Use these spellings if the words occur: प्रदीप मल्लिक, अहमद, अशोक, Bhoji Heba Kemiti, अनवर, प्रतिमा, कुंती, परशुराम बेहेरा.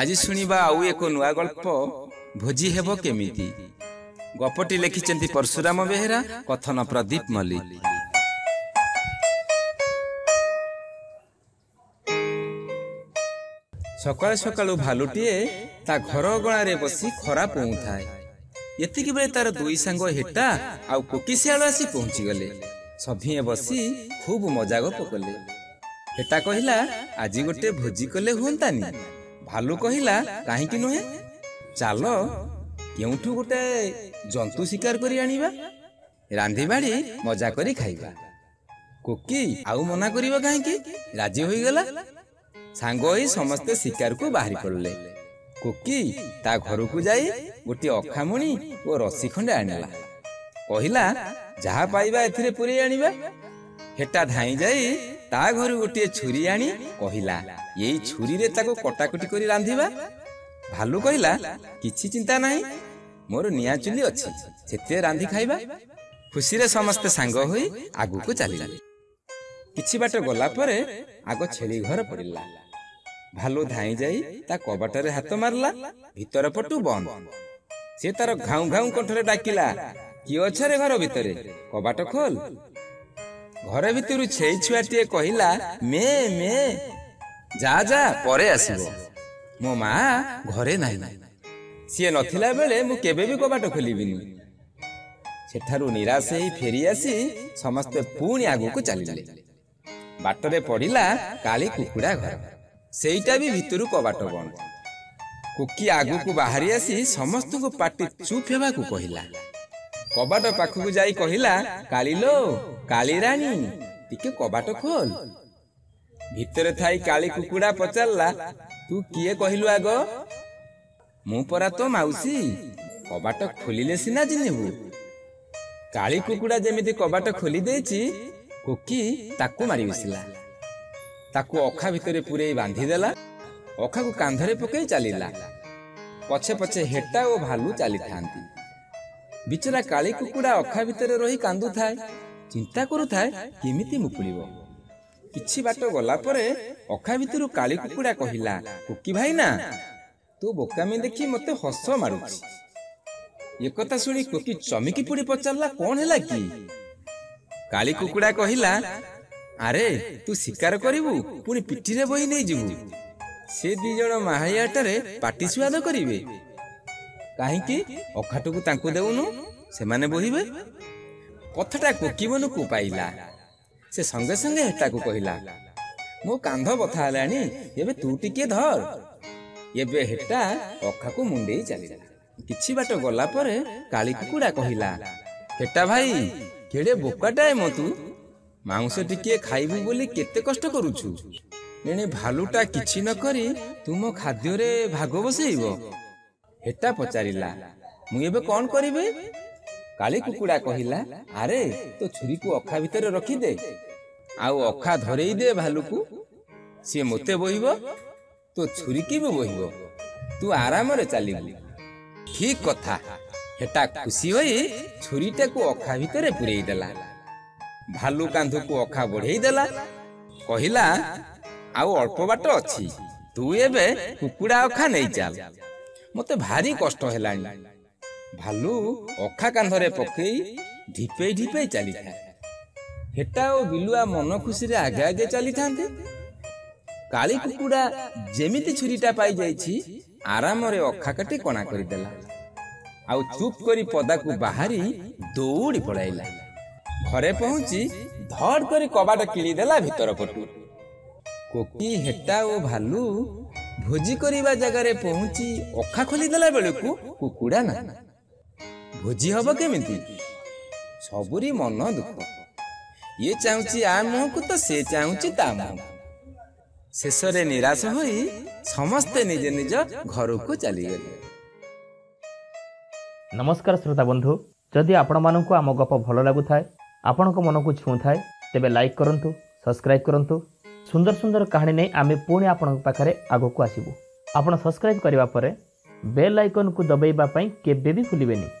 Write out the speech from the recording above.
आज शुणा आउ एक नुआ गल्प भोजी हेब केमिति। गपटी लिखिसेंती परशुराम बेहेरा, कथन प्रदीप मल्लिक। सकाल सकाल भालुटीए ता घर अगणार बसी खरा पोंथाए। एतिक बेले तार दुई सांग हेटा आउ कोकी शियाल आसी पहुंची गले। सभिए बसी खूब मजा गप कले। हेटा कहला, आज गोटे भोजी कले हुंतानी। भालू कहला, काहेकि नुहे, चाल केउठु गोटे जंतु शिकार करी आनिबा, रांधिबाड़ी मजा करी खाइबा। कोकी आउ मना करिबा काहेकि राजी होई गला। सांग होई समस्ते शिकार को बाहरी पड़े। कोकी ता घर को जाई गोटे अखामुणी और रसी खंडे आनिला। कहला, जहा पाइबा एथिरे पुरे आनिबा। हेटा धाई जाई ता घर गोटे छुरी आनी कहला, एई छुरी रे ताको कटाकटी करी रांधिबा। भालू कहला, किछि चिंता नाही, मोर निया चुली अछि, सेते रांधी खाइबा। खुशी रे समस्ते सांग होई आगु को चलिला। किछि बाट गला परे आगो छेली घर पड़िला। भालू धाई जाई ता कबाटरे हाथ मारला, भीतर पटु बंद। से तार घाऊ घाऊ कंठरे डाकिला, कि अछरे घर भितरे, कबाट खोल। घर भितरु छेई छुआटीए कहिला, मे मे जा जा परे आसीबो, मो मा घरे नाही। सी नथिला बेले मु केबे भी कबाट खोलिबिनी। सेठारु निराश हेई फेरी आसी समस्त पुणी आगु को चलिले। बाटरे पड़िला काली कुकुड़ा घर, सेईटा भी भितरु कबाट बंद। कुकी आगु को बाहरी आसी समस्त को पाटी चुप हेबा को कहिला। कबाट पाखकु जाई कहिला, काली लो, काली रानी, टिके कबाट खोल। भितरे थाई काली कुकुड़ा पचारला, तू किए कहिलु आगो? मु परा तो माउसी, कबाट खोलिले सिना जिनेबु। काली कुकुड़ा जेमिति कबाट खोली देछि, कोकी ताकू मारी बसिला। ताकू अखा भितरे पुरे बांधी देला। अखा को कांधरे पकई चलिला। पछे पछे हेटा ओ भालू चली थांती। बिचरा काली कुकुड़ा अखा भितरे रही कांदु थाए, चिंता करू थाए केमिति मुकुलिबो। किछि बाट गला परे अखा भितरु काली कुकुड़ा कहिला, कोकी भाई ना, तू बोकामे देखि मते हस मारुछि। ये कथा सुनी कोकी चमिकी पुड़ी पचारला, कोन हैला की? काली कुकुड़ा कहिला, अरे तू शिकार करिवु पुनी पिटीरे बही नै जिवु। से दी जण महायाटरे पाटी स्वाद करिवे, काहेकि अखाटुकु तांकु देउनु, से माने बोहिबे। कथाटा कोकी मनु को पाइला। से संगे संगे हेटा को कहिला, मो कांध बथा हलानी, एबे तू टिके धर। एबे हेटा अखा को मुंडेई चलिला। किछि बाट गला परे काली कुकुड़ा कहिला, हेटा भाई, केड़े बोकाटाए मो, तू मांस टिके खाइबु बोली केते कष्ट करूछु। नेने भालूटा किछि न करी तुम खाद्य रे भाग बसेइबो। हेटा पचारिला, मु एबे कोन करिवे? काली कुकुड़ा कहिला, अरे तो छुरी को अखा भितरे रखी दे, आउ अखा धरेई दे भालू को, से मते बोहिबो, तो छुरी की भी बोहिबो, तू आराम रे चलिबु। ठीक कथा। हेटा खुशी होई छुरीटा को अखा भितरे पुरेई देला। भालू कांधु को अखा बढ़ेई देला, कहिला, आउ अल्प बाट अछि, तू एबे कुकुड़ा अखा नै चल, मते भारी कष्ट हेलानी। भालू अखा कांधरे पकई ढिपे ढिपे चली था। हेटा ओ बिलुआ मन खुशी रे आगे आगे चली थांते। काली कुकुड़ा जेमिति छुरीटा पाई जाईछि, आराम रे अखा काटी कोना करी देला। आउ चुप करी पदा को बाहरी दौड़ी पड़ाइला। घरे पहुंची धड़ करी कबाट किली देला भीतर पटु। कोकी हेटा ओ भालू भोजी करिबा जगारे पहुंची अखा खोली देला बेलकु कुकुड़ा ना। भोजी हबो केमिति? सबुरी मन दुख। ये चाहूची आ मुह को, तो से चाहूची ता मुह। शेषरे निराश होई समस्ते निजे निज घर को चलिगले। नमस्कार श्रोता बंधु, जदि आपण मानकु आम गप भल लागु थाए, आपणक मनकु छुं थाए, तेबे लाइक करंतु, सब्सक्राइब करंतु। सुंदर सुंदर कहानी नै आमे पुणी आपणक पाखरे आगकु आसिबु। आपण सब्सक्राइब करिबा परे बेल आइकन को दबाइबा पई केबे भी भूलिबेनी।